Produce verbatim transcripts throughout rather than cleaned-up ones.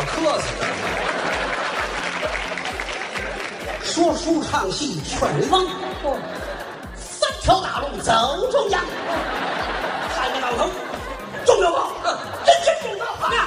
老客气了，说书唱戏全忘，三条大路走中央，看着老头中了我，真真中了我呀！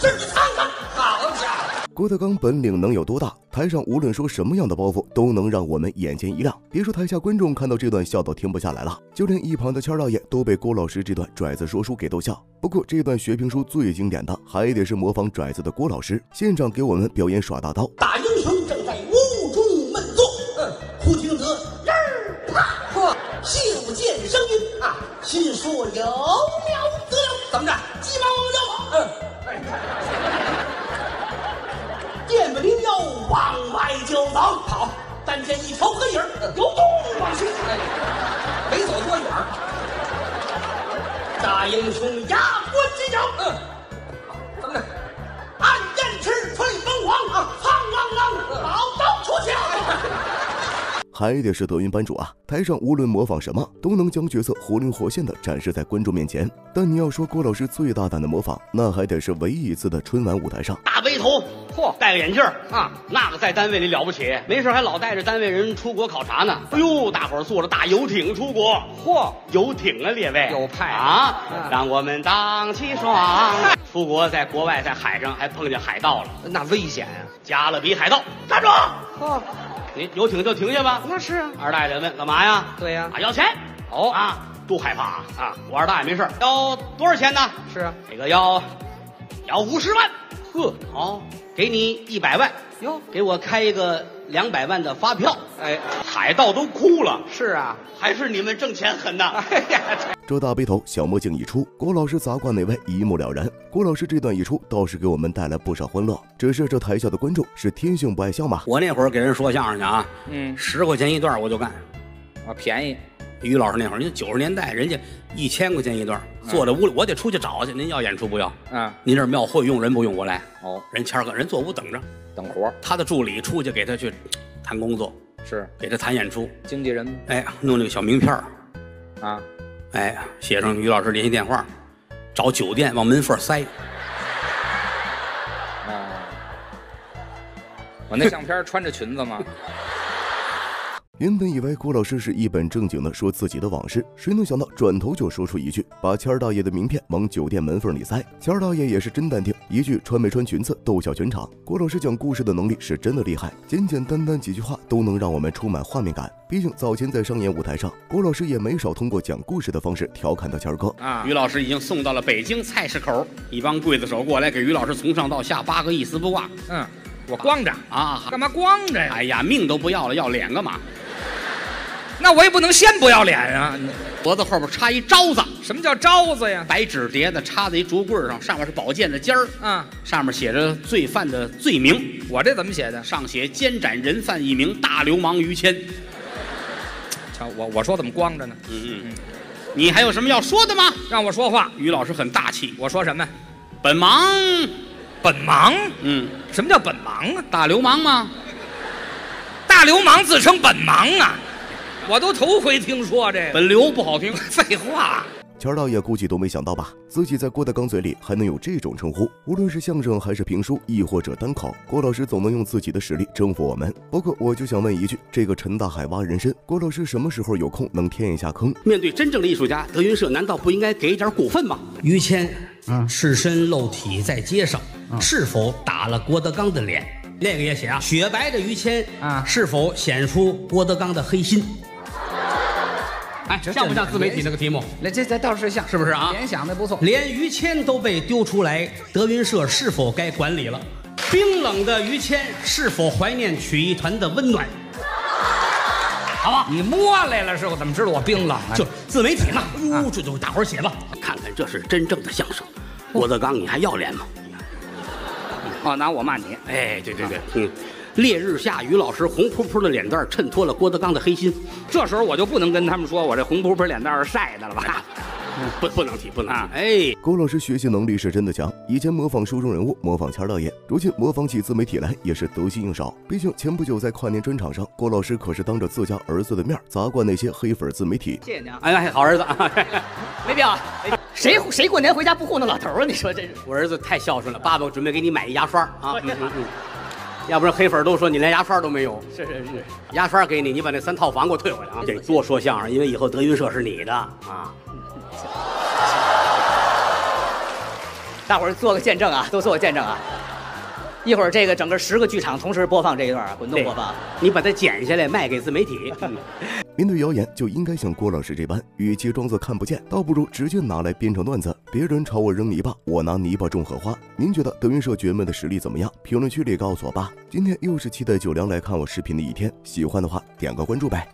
是你看看，好家伙！郭德纲本领能有多大？台上无论说什么样的包袱，都能让我们眼前一亮。别说台下观众看到这段笑到停不下来了，就连一旁的谦大爷都被郭老师这段拽子说书给逗笑。不过这段学评书最经典的还得是模仿拽子的郭老师，现场给我们表演耍大刀。大英雄正在屋中闷坐，嗯，忽听得人儿啪，嚯，细舞见声音啊，心说有了得了，怎么着？鸡毛要我，嗯。电不灵腰，往外就走。好，但见一条黑影由东往西，没走多远，大英雄牙关紧咬。嗯，怎么着？暗箭赤翠凤凰，哐啷啷，宝刀出鞘。还得是德云班主啊！台上无论模仿什么，都能将角色活灵活现地展示在观众面前。但你要说郭老师最大胆的模仿，那还得是唯一一次的春晚舞台上。大背头，嚯，戴个眼镜啊，那个在单位里了不起，没事还老带着单位人出国考察呢。哎呦，大伙儿坐着大游艇出国，嚯，游艇啊，列位有派啊！让我们荡气爽。出国在国外在海上还碰见海盗了，那危险啊！加勒比海盗，站住！嚯。你游艇就停下吧，那是啊。二大爷问干嘛呀？对呀，啊，要钱哦啊，都害怕啊啊！我二大爷没事，要多少钱呢？是啊，这个要要五十万，呵，好，给你一百万，哟，给我开一个两百万的发票。哎，海盗都哭了。是啊，还是你们挣钱狠呐！哎呀，这大背头小墨镜一出，郭老师砸挂哪位一目了然。郭老师这段一出倒是给我们带来不少欢乐，只是这台下的观众是天性不爱笑嘛。我那会儿给人说相声去啊，嗯，十块钱一段我就干，啊，便宜。于老师那会儿，您九十年代人家一千块钱一段，坐在屋里我得出去找去。您要演出不要？嗯，您这庙会用人不用我来？哦，人谦儿哥人坐屋等着，等活。他的助理出去给他去谈工作，是给他谈演出，经纪人哎弄那个小名片儿啊。哎，写上于老师联系电话，找酒店往门缝塞。啊，我那相片穿着裙子吗？原本以为郭老师是一本正经的说自己的往事，谁能想到转头就说出一句把谦儿大爷的名片往酒店门缝里塞。谦儿大爷也是真淡定，一句穿没穿裙子逗笑全场。郭老师讲故事的能力是真的厉害，简简单单几句话都能让我们充满画面感。毕竟早前在商演舞台上，郭老师也没少通过讲故事的方式调侃到谦儿哥啊。于老师已经送到了北京菜市口，一帮刽子手过来给于老师从上到下扒个一丝不挂。嗯，我光着啊，干嘛光着呀？哎呀，命都不要了，要脸干嘛？那我也不能先不要脸啊！脖子后边插一招子，什么叫招子呀？白纸叠的，插在一竹棍上，上面是宝剑的尖儿，啊，上面写着罪犯的罪名。我这怎么写的？上写监斩人犯一名，大流氓于谦。瞧我，我说怎么光着呢？嗯嗯，你还有什么要说的吗？让我说话。于老师很大气，我说什么？本忙，本忙。嗯，什么叫本忙啊？大流氓吗？大流氓自称本忙啊？我都头回听说这本流不好听，废话。谦大爷估计都没想到吧，自己在郭德纲嘴里还能有这种称呼。无论是相声还是评书，亦或者单口，郭老师总能用自己的实力征服我们。不过我就想问一句，这个陈大海挖人参，郭老师什么时候有空能填一下坑？面对真正的艺术家，德云社难道不应该给一点股份吗？于谦，嗯，赤身露体在街上，嗯，是否打了郭德纲的脸？那个也写啊，雪白的于谦啊，是否显出郭德纲的黑心？哎，像不像自媒体那个题目？那这这倒是像，是不是啊？联想的不错，连于谦都被丢出来，德云社是否该管理了？冰冷的于谦是否怀念曲艺团的温暖？好吧，你摸来了是我怎么知道我冰冷？就自媒体嘛，哎呦，这就大伙写吧，看看这是真正的相声。郭德纲，你还要脸吗？哦，拿我骂你？哎，对对对，嗯。烈日下，于老师红扑扑的脸蛋衬托了郭德纲的黑心。这时候我就不能跟他们说我这红扑扑脸蛋晒的了吧？不不能提，不能提。哎，郭老师学习能力是真的强，以前模仿书中人物，模仿钱大爷，如今模仿起自媒体来也是得心应手。毕竟前不久在跨年专场上，郭老师可是当着自家儿子的面砸惯那些黑粉自媒体。谢谢你啊，哎，好儿子啊，没必要。哎 谁谁过年回家不糊弄老头啊？你说这是我儿子太孝顺了，爸爸，我准备给你买一牙刷啊！嗯嗯嗯，要不然黑粉都说你连牙刷都没有。是是是，牙刷给你，你把那三套房给我退回来啊！得多说相声，因为以后德云社是你的啊！大伙儿做个见证啊，都做个见证啊！一会儿这个整个十个剧场同时播放这一段，滚动播放，你把它剪下来卖给自媒体。嗯 面对谣言就应该像郭老师这般，与其装作看不见，倒不如直接拿来编成段子。别人朝我扔泥巴，我拿泥巴种荷花。您觉得德云社角们的实力怎么样？评论区里告诉我吧。今天又是期待九良来看我视频的一天，喜欢的话点个关注呗。